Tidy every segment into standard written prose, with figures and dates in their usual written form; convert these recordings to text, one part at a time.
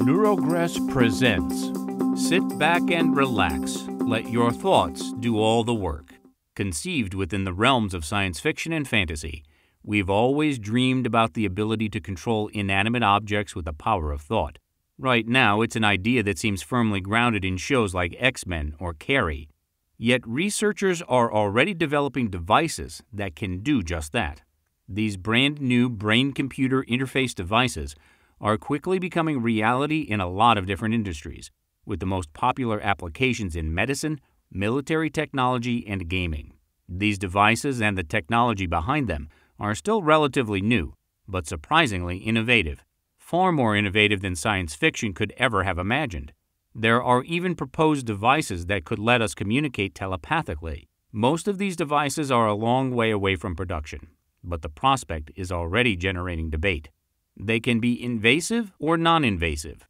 Neurogress presents. Sit back and relax. Let your thoughts do all the work. Conceived within the realms of science fiction and fantasy, we've always dreamed about the ability to control inanimate objects with the power of thought. Right now, it's an idea that seems firmly grounded in shows like X-Men or Carrie. Yet researchers are already developing devices that can do just that. These brand new brain-computer interface devices are quickly becoming reality in a lot of different industries, with the most popular applications in medicine, military technology, and gaming. These devices and the technology behind them are still relatively new, but surprisingly innovative, far more innovative than science fiction could ever have imagined. There are even proposed devices that could let us communicate telepathically. Most of these devices are a long way away from production, but the prospect is already generating debate. They can be invasive or non-invasive.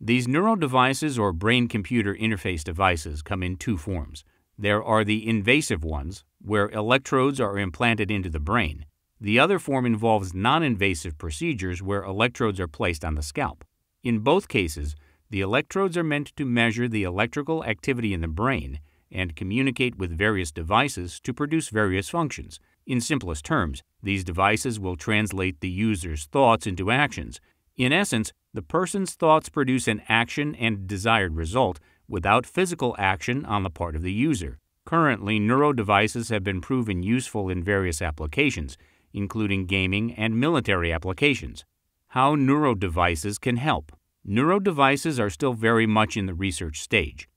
These neuro-devices or brain-computer interface devices come in two forms. There are the invasive ones, where electrodes are implanted into the brain. The other form involves non-invasive procedures where electrodes are placed on the scalp. In both cases, the electrodes are meant to measure the electrical activity in the brain and communicate with various devices to produce various functions. In simplest terms, these devices will translate the user's thoughts into actions. In essence, the person's thoughts produce an action and desired result without physical action on the part of the user. Currently, neuro-devices have been proven useful in various applications, including gaming and military applications. How neuro-devices can help. Neuro-devices are still very much in the research stage,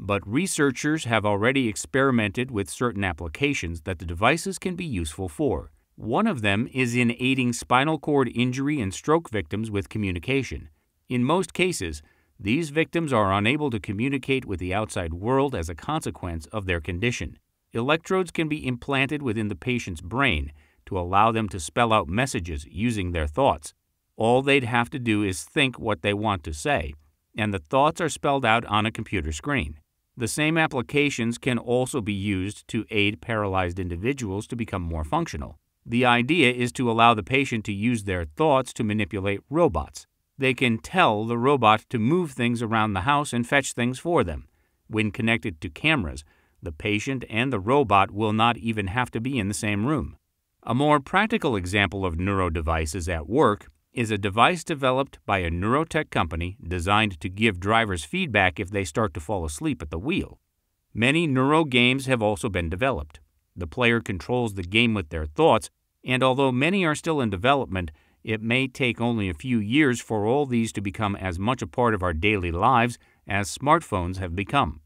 but researchers have already experimented with certain applications that the devices can be useful for. One of them is in aiding spinal cord injury and stroke victims with communication. In most cases, these victims are unable to communicate with the outside world as a consequence of their condition. Electrodes can be implanted within the patient's brain to allow them to spell out messages using their thoughts. All they'd have to do is think what they want to say, and the thoughts are spelled out on a computer screen. The same applications can also be used to aid paralyzed individuals to become more functional. The idea is to allow the patient to use their thoughts to manipulate robots. They can tell the robot to move things around the house and fetch things for them. When connected to cameras, the patient and the robot will not even have to be in the same room. A more practical example of neuro-devices at work is a device developed by a neurotech company designed to give drivers feedback if they start to fall asleep at the wheel. Many neuro games have also been developed. The player controls the game with their thoughts, and although many are still in development, it may take only a few years for all these to become as much a part of our daily lives as smartphones have become.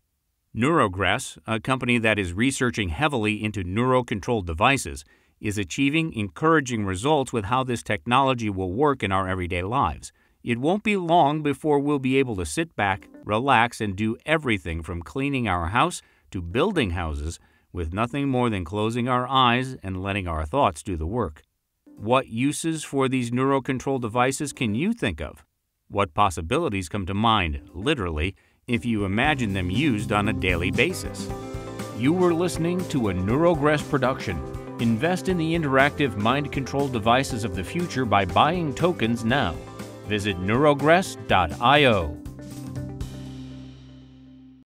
Neurogress, a company that is researching heavily into neuro-controlled devices, is achieving encouraging results with how this technology will work in our everyday lives. It won't be long before we'll be able to sit back, relax, and do everything from cleaning our house to building houses with nothing more than closing our eyes and letting our thoughts do the work. What uses for these neuro-controlled devices can you think of? What possibilities come to mind, literally, if you imagine them used on a daily basis? You were listening to a Neurogress production. Invest in the interactive mind-controlled devices of the future by buying tokens now. Visit Neurogress.io.